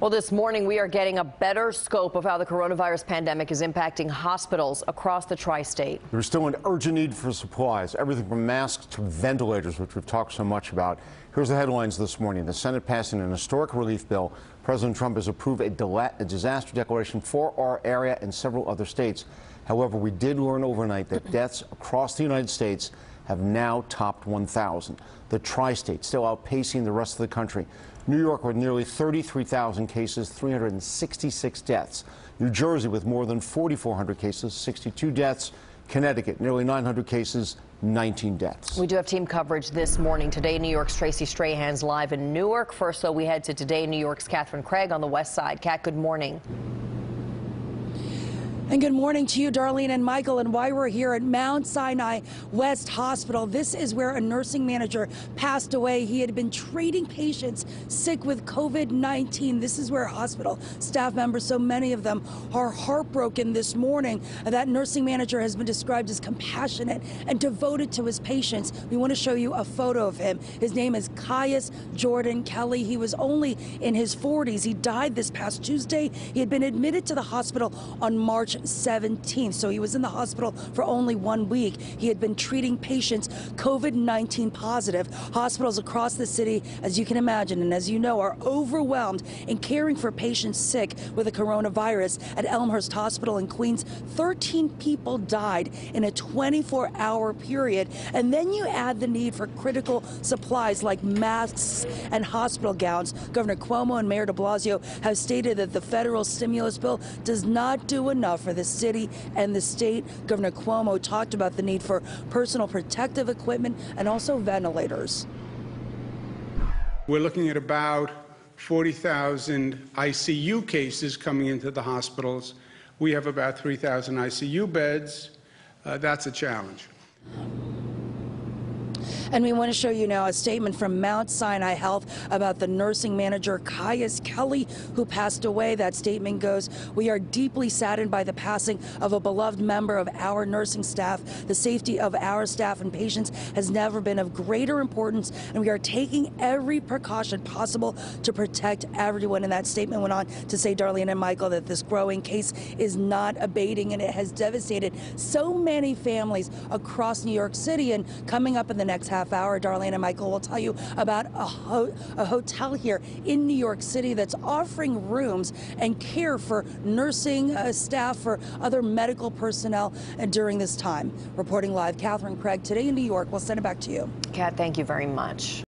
Well, this morning we are getting a better scope of how the coronavirus pandemic is impacting hospitals across the tri-state. There's still an urgent need for supplies, everything from masks to ventilators, which we've talked so much about. Here's the headlines this morning. The Senate passing an historic relief bill. President Trump has approved a disaster declaration for our area and several other states. However, we did learn overnight that deaths across the United States have now topped 1,000. The tri-state still outpacing the rest of the country. New York with nearly 33,000 cases, 366 deaths. New Jersey with more than 4,400 cases, 62 deaths. Connecticut, nearly 900 cases, 19 deaths. We do have team coverage this morning. Today, New York's Tracy Strahan's live in Newark. First, though, we head to Today New York's Catherine Craig on the West Side. Kat, good morning. And good morning to you, Darlene and Michael, and why we're here at Mount Sinai West Hospital. This is where a nursing manager passed away. He had been treating patients sick with COVID-19. This is where hospital staff members, so many of them, are heartbroken this morning. That nursing manager has been described as compassionate and devoted to his patients. We want to show you a photo of him. His name is Kious Jordan Kelly. He was only in his 40s. He died this past Tuesday. He had been admitted to the hospital on March 17th, so he was in the hospital for only 1 week. He had been treating patients COVID-19 positive. Hospitals across the city, as you can imagine and as you know, are overwhelmed in caring for patients sick with the coronavirus. At Elmhurst Hospital in Queens, 13 people died in a 24-hour period. And then you add the need for critical supplies like masks and hospital gowns. Governor Cuomo and Mayor de Blasio have stated that the federal stimulus bill does not do enough for the city and the state. Governor Cuomo talked about the need for personal protective equipment and also ventilators. We're looking at about 40,000 ICU cases coming into the hospitals. We have about 3,000 ICU beds. That's a challenge. And we want to show you now a statement from Mount Sinai Health about the nursing manager, Kious Kelly, who passed away. That statement goes, "We are deeply saddened by the passing of a beloved member of our nursing staff. The safety of our staff and patients has never been of greater importance, and we are taking every precaution possible to protect everyone." And that statement went on to say, Darlene and Michael, that this growing case is not abating, and it has devastated so many families across New York City. And coming up in the next half hour, Darlene and Michael will tell you about a hotel here in New York City that's offering rooms and care for nursing staff, for other medical personnel during this time. Reporting live, Catherine Craig, Today in New York. We'll send it back to you. Kat, thank you very much.